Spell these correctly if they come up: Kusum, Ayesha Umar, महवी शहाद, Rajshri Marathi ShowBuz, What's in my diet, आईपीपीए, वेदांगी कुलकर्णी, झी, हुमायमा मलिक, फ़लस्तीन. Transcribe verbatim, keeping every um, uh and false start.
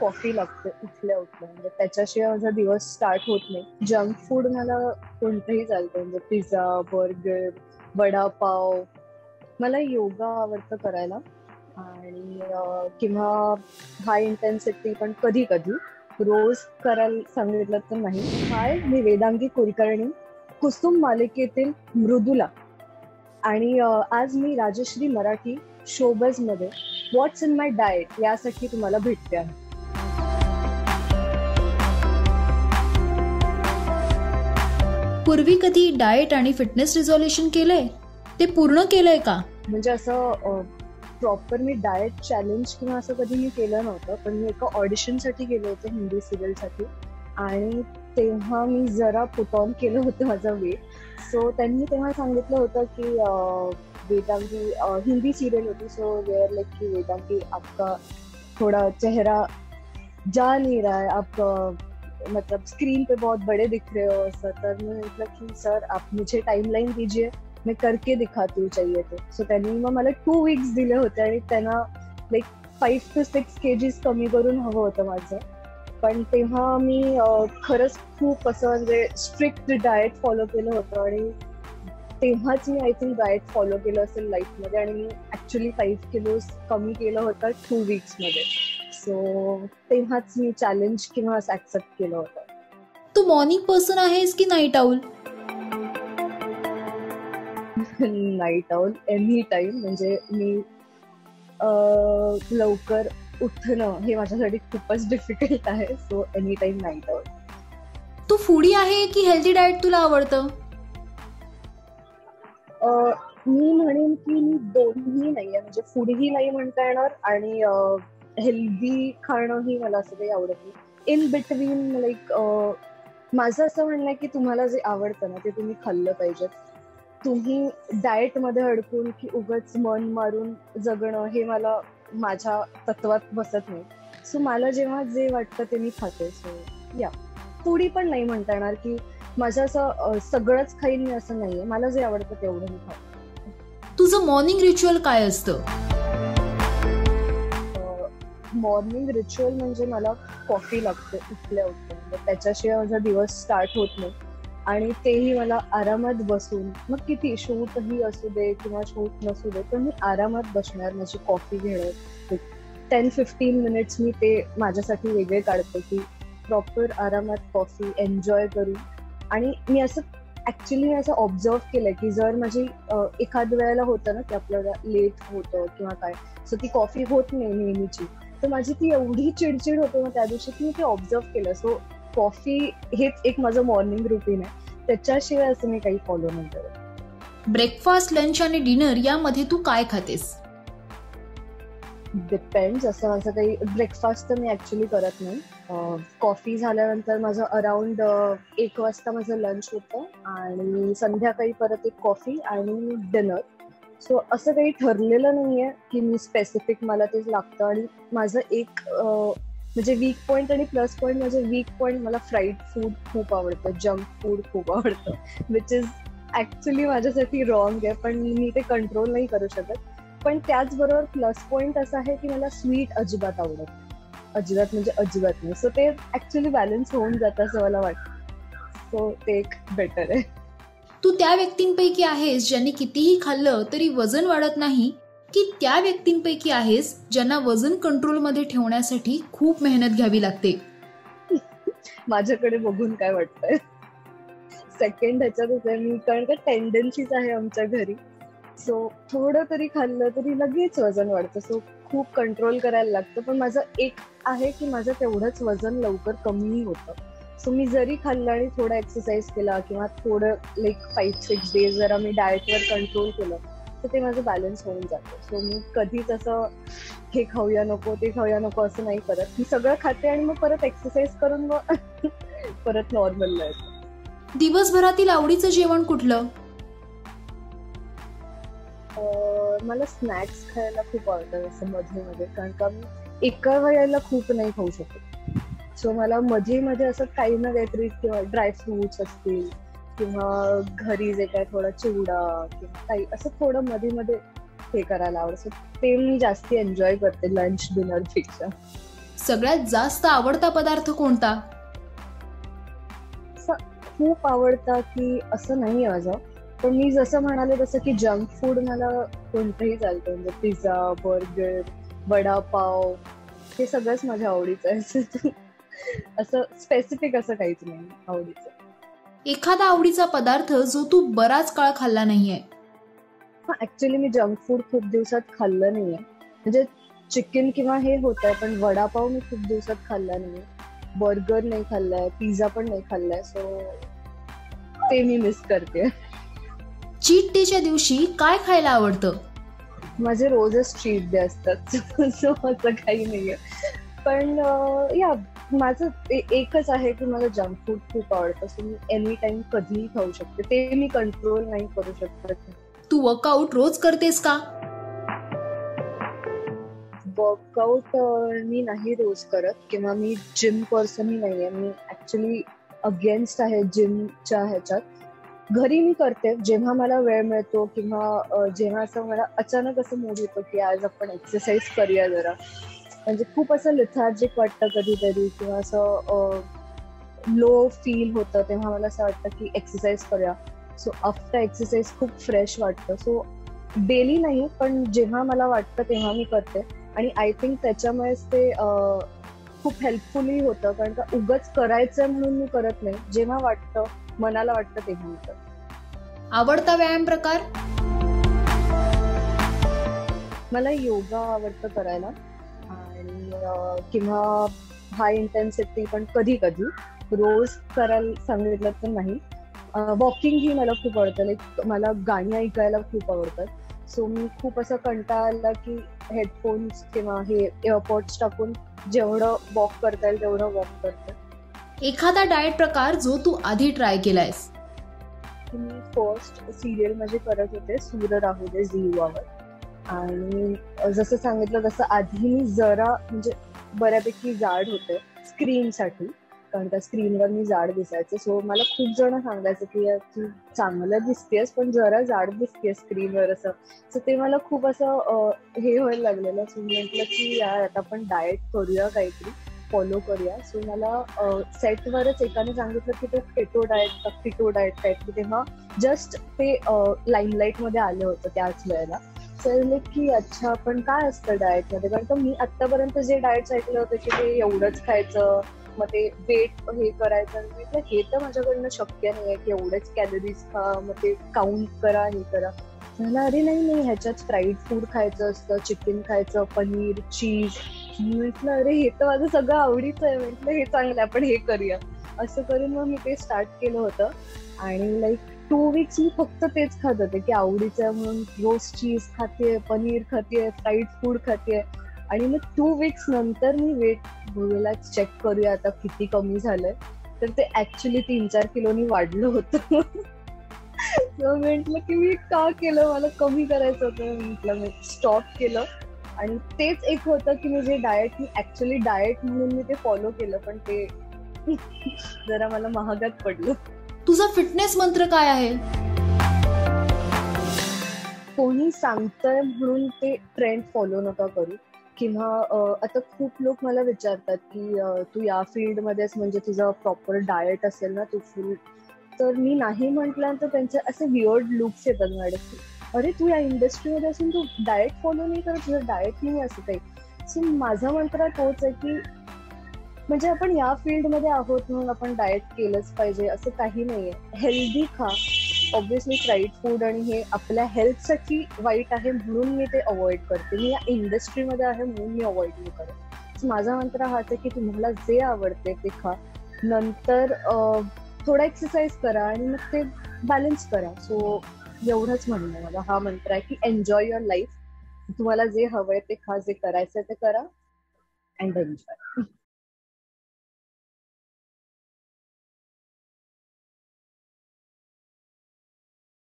Coffee लागते उठल्या उठल्या, म्हणजे त्याच्याशिवाय माझा दिवस स्टार्ट होत नाही. जंक फूड मला कोणतंही चालतं, म्हणजे पिझ्झा, बर्गर, वडापाव. मला योगा आवडतं करायला आणि किंवा हाय इंटेन्सिटी, पण कधी कधी, रोज करायला सांगितलं तर नाही. हाय, मी वेदांगी कुलकर्णी, कुसुम मालिकेतील मृदुला, आणि आज मी राजश्री मराठी शोबज मध्ये व्हॉट्स इन माय डाएट यासाठी तुम्हाला भेटते आहे. पूर्वी कधी डाएट आणि फिटनेस रिझोल्युशन केलंय, ते पूर्ण केलंय का? म्हणजे असं प्रॉपर मी डाएट चॅलेंज किंवा असं कधी मी केलं नव्हतं, पण मी एका ऑडिशनसाठी गेले होते हिंदी सिरियलसाठी, आणि तेव्हा मी जरा पुट ऑन केलं होतं माझा वेट. सो त्यांनी तेव्हा सांगितलं होतं की वेदांगी, हिंदी सिरियल होती, सो वेअर लाइक की वेदांगी आपका थोड़ा चेहरा जा नहीं रहा है, आप मतलब स्क्रीन पे बहुत बड़े दिख रहे हो. सर तर मैं मतलब कि सर आप मुझे टाइमलाइन दीजिए, मैं करके दिखाती हूँ चाहिए तो. सो त्यांनी मग मला टू वीक्स दिले होते आणि त्यांना like five two six KGs कमी करून हवं होतं माझं. पण तेव्हा मी खरंच खूप असं म्हणजे स्ट्रिक्ट डाएट फॉलो केलं होतं आणि तेव्हाच मी आय थिंक डाएट फॉलो केलं असेल लाईफमध्ये, आणि मी ॲक्च्युली फाईव्ह किलोज कमी केलं होतं टू वीक्समध्ये. सो तेव्हाच मी चॅलेंज किंवा ॲक्सेप्ट केलं होतं. तू मॉर्निंग पर्सन आहेस की night owl? Night owl any time. म्हणजे मी लवकर उठणं हे माझ्यासाठी खूपच डिफिकल्ट आहे, so any time night owl. तू फूडी आहे की हेल्दी डाएट तुला आवडतं? मी म्हणेन की मी दोन्ही नाही आहे, म्हणजे फूडही नाही म्हणता येणार आणि हेल्दी खाणंही मला असं काही आवडत नाही. इन बिटवीन लाईक माझं असं म्हणणं आहे की तुम्हाला जे आवडतं ना ते तुम्ही खाल्लं पाहिजे. तुम्ही डाएटमध्ये अडकून की उगाच मन मारून जगणं हे मला माझ्या तत्वात बसत नाही. सो मला जेव्हा जे वाटतं ते मी खाते. सो या, फूडी पण नाही म्हणता येणार की माझं असं सगळंच खाईन मी असं नाहीये, मला जे आवडतं तेवढं मी खाते. तुझं मॉर्निंग रिच्युअल काय असतं? मॉर्निंग रिच्युअल म्हणजे मला कॉफी लागते उठल्या उठल्या, म्हणजे त्याच्याशिवाय माझा दिवस स्टार्ट होत नाही. आणि तेही मला आरामात बसून, मग किती शूटही असू दे किंवा शूट नसू दे, तर मी आरामात बसणार, माझी कॉफी घेणार. टेन फिफ्टीन मिनिट्स मी ते माझ्यासाठी वेगळे काढते की प्रॉपर आरामात कॉफी एन्जॉय करू. आणि मी असं ॲक्च्युली असं ऑब्झर्व केलं की जर माझी एखाद वेळेला होतं ना की आपल्याला लेट होतं किंवा काय, सो ती कॉफी होत नाही नेहमीची, तर माझी ती एवढी चिडचिड होते मग त्या दिवशी की मी ते ऑब्झर्व केलं. सो कॉफी हेच एक माझं मॉर्निंग रुटीन आहे, त्याच्याशिवाय असं मी काही फॉलो नाही करत. ब्रेकफास्ट, लंच आणि डिनर यामध्ये तू काय खातेस? डिपेंड्स. असं माझं काही ब्रेकफास्ट तर मी ॲक्च्युली करत नाही. कॉफी झाल्यानंतर माझं अराउंड एक वाजता माझं लंच होतं आणि संध्याकाळी परत एक कॉफी आणि डिनर. सो असं काही ठरलेलं नाही आहे की मी स्पेसिफिक मला तेच लागतं. आणि माझं एक म्हणजे वीक पॉईंट आणि प्लस पॉईंट, माझे वीक पॉईंट मला फ्राईड फूड खूप आवडतं, जंक फूड खूप आवडतं, विच इज ॲक्च्युली माझ्यासाठी रॉंग आहे, पण मी ते कंट्रोल नाही करू शकत. पण त्याचबरोबर प्लस पॉईंट असा आहे की मला स्वीट अजिबात आवडत, अजिबात म्हणजे अजिबात नाही. सो ते ऍक्च्युली बॅलन्स होऊन जातं असं मला वाटतं. सो ते एक बेटर आहे. तू त्या व्यक्तींपैकी आहेस ज्यांनी कितीही खाल्लं तरी वजन वाढत नाही, की त्या व्यक्तींपैकी आहेस ज्यांना वजन कंट्रोलमध्ये ठेवण्यासाठी खूप मेहनत घ्यावी लागते? माझ्याकडे बघून काय वाटतंय? सेकंड ह्याच्यातच आहे मी, कारण का टेंडन्सीज आहे आमच्या घरी. सो थोडं तरी खाल्लं तरी लगेच वजन वाढतं, सो खूप कंट्रोल करायला लागतं. पण माझं एक आहे की माझं तेवढंच वजन लवकर कमी होतं. सो मी जरी खाल्लं आणि थोडा एक्सरसाइज केला किंवा थोडं लाईक फाईव्ह सिक्स डेज जरा मी डाएटवर कंट्रोल केलं तर ते माझं बॅलन्स होऊन जातं. सो मी कधीच असं हे खाऊया नको ते खाऊया नको असं नाही करत. मी सगळं खाते आणि मग परत एक्सरसाइज करून मग परत नॉर्मलला येतं. दिवसभरातील आवडीचं जेवण कुठलं? मला स्नॅक्स खायला खूप आवडतं असं मध्ये मध्ये, कारण का मी एका वेळेला खूप नाही खाऊ शकत. सो मला मध्ये मध्ये असं काही ना काहीतरी, किंवा ड्रायफ्रुट्स असतील किंवा घरी जे काय थोडा चिवडा किंवा काही असं थोडं मध्ये मध्ये हे करायला आवडतं. ते मी जास्ती एन्जॉय करते लंच डिनर पेक्षा. सगळ्यात जास्त आवडता पदार्थ कोणता? खूप आवडता की असं नाही माझं, पण मी जसं म्हणाले तसं की जंक फूड मला कोणतंही चालतं, म्हणजे पिझ्झा, बर्गर, वडापाव हे सगळंच माझ्या आवडीचं आहे. असं स्पेसिफिक असं काहीच नाही आवडीचं. एखादा आवडीचा पदार्थ जो तू बराच काळ खाल्ला नाहीये? ऍक्च्युली मी जंक फूड खूप दिवसात खाल्लं नाहीये, म्हणजे चिकन किंवा हे होतं, पण वडापाव मी खूप दिवसात खाल्ला नाहीये, बर्गर नाही खाल्लाय, पिझ्झा पण नाही खाल्लाय, सो ते मी मिस करते. चीट डे च्या दिवशी काय खायला आवडतं? माझे रोजच चीट डे असतात, सो असं काही नाहीये. पण या माझं एकच आहे की मला जंक फूड खूप आवडतं, सो मी एनी टाइम कधीही खाऊ शकते, ते मी कंट्रोल नाही करू शकत. तू वर्कआउट रोज करतेस का? वर्कआउट मी नाही रोज करत, किंवा मी जिम पर्सन ही नाहीये, मी ऍक्च्युली अगेन्स्ट आहे जिमच्या ह्याच्यात. घरी मी करते जेव्हा मला वेळ मिळतो, किंवा जेव्हा असं मला अचानक असं मूड येतो की आज आपण एक्सरसाइज करूया जरा, म्हणजे खूप असं लेथार्जिक वाटतं कधीतरी किंवा असं लो फील होतं, तेव्हा मला असं वाटतं की एक्सरसाइज करूया. सो आफ्टर एक्सरसाइज खूप फ्रेश वाटतं, सो डेली नाही पण जेव्हा मला वाटतं तेव्हा मी करते, आणि आय थिंक त्याच्यामुळेच ते खूप हेल्पफुलही होतं, कारण का उगाच करायचं म्हणून मी करत नाही, जेव्हा वाटतं मनाला वाटतं तेव्हा मी करते. आवडता व्यायाम प्रकार? मला योगा आवडतं करायला, आणि किंवा हाय इंटेन्सिटी पण कधी कधी, रोज करायला सांगितलं तर नाही. वॉकिंग ही मला खूप आवडतं, लाईक मला गाणी ऐकायला खूप आवडतात, सो मी खूप असं कंटाळला की हेडफोन्स किंवा हे एअरपॉड्स टाकून जेवढं वॉक करता येईल तेवढं वॉक करते. एखादा डाएट प्रकार जो तू आधी ट्राय केलायस? मी फर्स्ट सिरियल मध्ये करत होते सूर्य राहू दे झीवावर, आणि जसं सांगितलं तसं आधी मी जरा म्हणजे बऱ्यापैकी जाड होते स्क्रीनसाठी, कारण त्या स्क्रीनवर मी जाड दिसायचं, सो मला खूप जण सांगायचं की तू चांगलं दिसतेस पण जरा जाड दिसतेस स्क्रीनवर असं, सो ते मला खूप असं हे व्हायला लागलेलं. सो मी म्हटलं की यार आता आपण डाएट करूया, काहीतरी फॉलो करूया. सो मला सेटवरच एकाने सांगितलं की ते केटो डाएट का फिटो डाएट काहीतरी, तेव्हा जस्ट ते लाईमलाईटमध्ये आलं होतं त्याच वेळेला, सो की अच्छा पण काय असतं डाएटमध्ये, कारण का मी आत्तापर्यंत जे डाएट्स ऐकलं होतं की ते एवढंच खायचं, मग ते वेट हे करायचं, म्हटलं हे तर माझ्याकडनं शक्य नाही आहे की एवढेच कॅलरीज खा, मग ते काउंट करा, हे करा. मला अरे नाही नाही, ह्याच्यात फ्राईड फूड खायचं असतं, चिकन खायचं, पनीर, चीज. म्हटलं अरे हे तर माझं सगळं आवडीचं आहे, म्हटलं हे चांगलं आपण हे करूया, असं करून मग मी ते स्टार्ट केलं होतं. आणि लाईक टू वीक्स मी फक्त तेच खात होते की आवडीचं आहे म्हणून रोज चीज खाते, पनीर खाते, फ्राईड फूड खाते, आणि मग टू वीक्स नंतर मी वेट गुरुला चेक करूया आता किती कमी झालंय, तर ते ऍक्च्युली तीन चार किलोनी वाढलं होतं. सो म्हटलं की मी का केलं, मला कमी करायचं होतं, म्हटलं मी स्टॉप केलं. आणि तेच एक होतं की मी जे डाएट मी ऍक्च्युली डाएट म्हणून मी ते फॉलो केलं, पण ते जरा मला महागात पडलं. तुझा फिटनेस मंत्र काय आहे? कोणी सांगतंय म्हणून ते ट्रेंड फॉलो नका करू, किंवा आता खूप लोक मला विचारतात की तू या फील्डमध्येच म्हणजे तुझं प्रॉपर डाएट असेल ना तू फूड, तर मी नाही म्हटलं तर त्यांचे असे वियर्ड लुक्स येतात मॅडम, अरे तू या इंडस्ट्रीमध्ये असून तू डाएट फॉलो नाही करत, तुझं डाएट नाही असं काही. सो माझा मंत्र तोच आहे की म्हणजे आपण या फील्डमध्ये आहोत म्हणून आपण डाएट केलंच पाहिजे असं काही नाही आहे. हेल्दी खा, ऑब्व्हियसली फ्राईड फूड आणि हे आपल्या हेल्थसाठी वाईट आहे म्हणून मी ते अवॉइड करते, मी या इंडस्ट्रीमध्ये आहे म्हणून मी अवॉइड नाही करत. माझा मंत्र हाच आहे की तुम्हाला जे आवडते ते खा, नंतर थोडा एक्सरसाइज करा आणि मग ते बॅलन्स करा. सो एवढंच म्हणणं मला, हा मंत्र आहे की एन्जॉय युअर लाईफ, तुम्हाला जे हवंय ते खा, जे करायचं ते करा, अँड एन्जॉय.